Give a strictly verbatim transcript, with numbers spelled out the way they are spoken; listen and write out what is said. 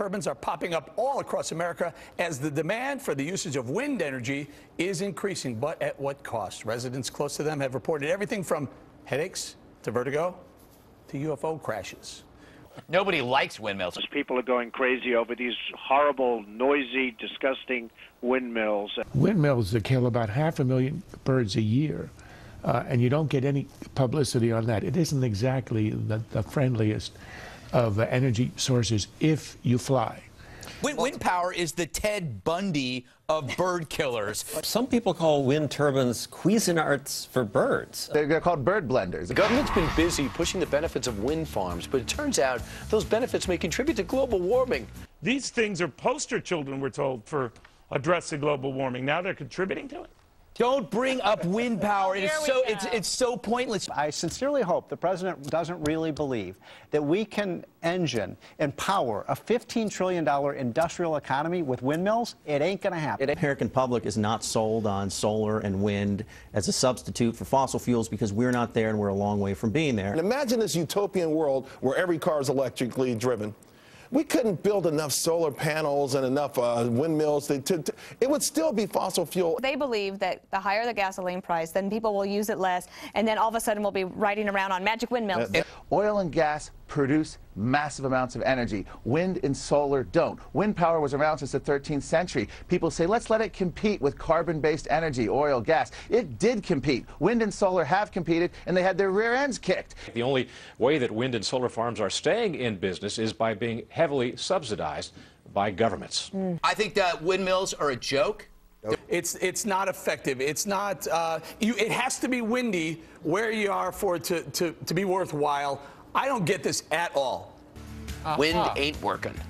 turbines are popping up all across America as the demand for the usage of wind energy is increasing. But at what cost? Residents close to them have reported everything from headaches to vertigo to U F O crashes. Nobody likes windmills. People are going crazy over these horrible, noisy, disgusting windmills. Windmills that kill about half a million birds a year, uh, and you don't get any publicity on that. It isn't exactly the, the friendliest of uh, energy sources if you fly. Wind, wind power is the Ted Bundy of bird killers. Some people call wind turbines Cuisinarts for birds. They're, they're called bird blenders. The government's been busy pushing the benefits of wind farms, but it turns out those benefits may contribute to global warming. These things are poster children, we're told, for addressing global warming. Now they're contributing to it? Don't bring up wind power. It is so, it's, it's so pointless. I sincerely hope the president doesn't really believe that we can engine and power a fifteen trillion dollar industrial economy with windmills. It ain't going to happen. The American public is not sold on solar and wind as a substitute for fossil fuels because we're not there and we're a long way from being there. And imagine this utopian world where every car is electrically driven. We couldn't build enough solar panels and enough uh, windmills. To, to, to, it would still be fossil fuel. They believe that the higher the gasoline price, then people will use it less, and then all of a sudden we'll be riding around on magic windmills. Oil and gas produce massive amounts of energy. Wind and solar don't. Wind power was around since the thirteenth century. People say, let's let it compete with carbon-based energy, oil, gas. It did compete. Wind and solar have competed, and they had their rear ends kicked. The only way that wind and solar farms are staying in business is by being heavily subsidized by governments. Mm. I think that windmills are a joke. It's it's not effective. It's not. Uh, you, it has to be windy where you are for it to to, to be worthwhile. I don't get this at all. Uh-huh. Wind ain't working.